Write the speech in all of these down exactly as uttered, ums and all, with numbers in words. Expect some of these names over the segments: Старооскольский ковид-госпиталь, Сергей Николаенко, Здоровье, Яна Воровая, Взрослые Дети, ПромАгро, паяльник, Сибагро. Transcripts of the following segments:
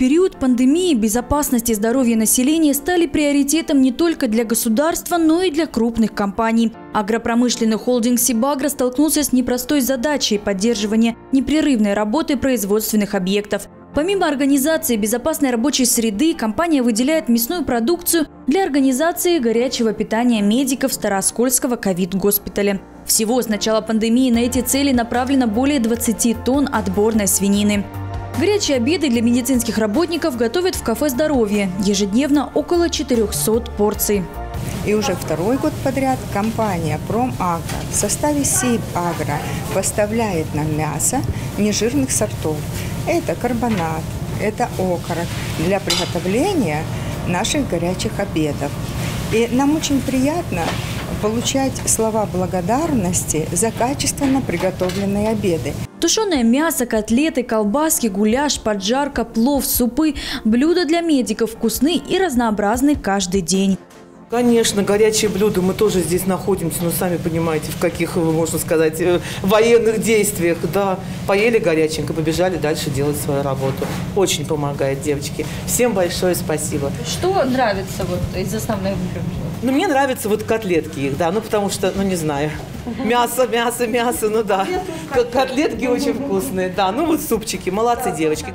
период пандемии безопасность и здоровье населения стали приоритетом не только для государства, но и для крупных компаний. Агропромышленный холдинг «Сибагро» столкнулся с непростой задачей поддерживания непрерывной работы производственных объектов. Помимо организации безопасной рабочей среды, компания выделяет мясную продукцию для организации горячего питания медиков Старооскольского ковид-госпиталя. Всего с начала пандемии на эти цели направлено более двадцати тонн отборной свинины. Горячие обеды для медицинских работников готовят в кафе «Здоровье». Ежедневно около четырёхсот порций. И уже второй год подряд компания «ПромАгро» в составе «Сибагро» поставляет нам мясо нежирных сортов. Это карбонат, это окорок для приготовления наших горячих обедов. И нам очень приятно получать слова благодарности за качественно приготовленные обеды. Тушеное мясо, котлеты, колбаски, гуляш, поджарка, плов, супы – блюда для медиков вкусны и разнообразны каждый день. Конечно, горячие блюда. Мы тоже здесь находимся, но сами понимаете, в каких, можно сказать, военных действиях. Да, поели горяченько, побежали дальше делать свою работу. Очень помогает, девочки. Всем большое спасибо. Что нравится вот из основных блюд? Ну, мне нравятся вот котлетки их, да, ну, потому что, ну, не знаю, мясо, мясо, мясо, ну, да. Котлетки очень вкусные, да, ну, вот супчики, молодцы, девочки.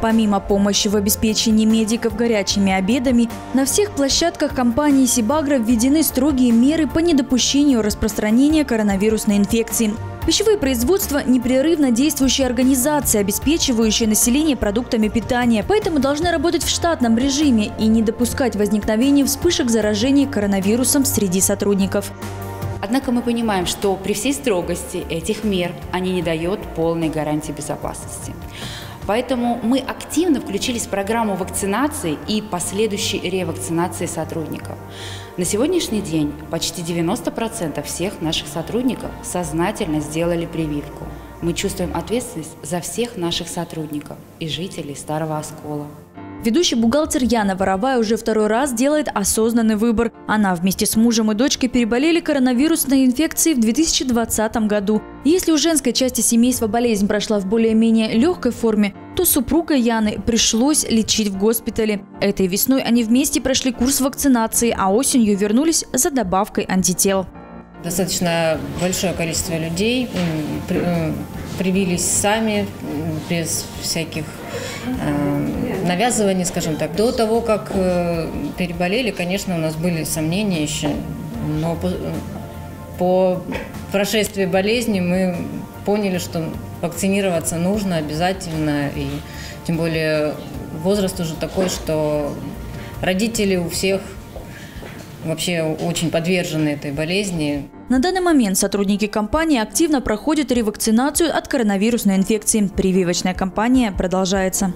Помимо помощи в обеспечении медиков горячими обедами, на всех площадках компании «Сибагро» введены строгие меры по недопущению распространения коронавирусной инфекции. Пищевые производства – непрерывно действующие организации, обеспечивающие население продуктами питания, поэтому должны работать в штатном режиме и не допускать возникновения вспышек заражений коронавирусом среди сотрудников. Однако мы понимаем, что при всей строгости этих мер они не дают полной гарантии безопасности. Поэтому мы активно включились в программу вакцинации и последующей ревакцинации сотрудников. На сегодняшний день почти девяносто процентов всех наших сотрудников сознательно сделали прививку. Мы чувствуем ответственность за всех наших сотрудников и жителей Старого Оскола. Ведущий бухгалтер Яна Воровая уже второй раз делает осознанный выбор. Она вместе с мужем и дочкой переболели коронавирусной инфекцией в две тысячи двадцатом году. Если у женской части семейства болезнь прошла в более-менее легкой форме, то супруга Яны пришлось лечить в госпитале. Этой весной они вместе прошли курс вакцинации, а осенью вернулись за добавкой антител. Достаточно большое количество людей привились сами, без всяких э, навязываний, скажем так. До того, как э, переболели, конечно, у нас были сомнения еще, но по, по прошествии болезни мы поняли, что вакцинироваться нужно обязательно, и тем более возраст уже такой, что родители у всех вообще очень подвержены этой болезни. На данный момент сотрудники компании активно проходят ревакцинацию от коронавирусной инфекции. Прививочная кампания продолжается.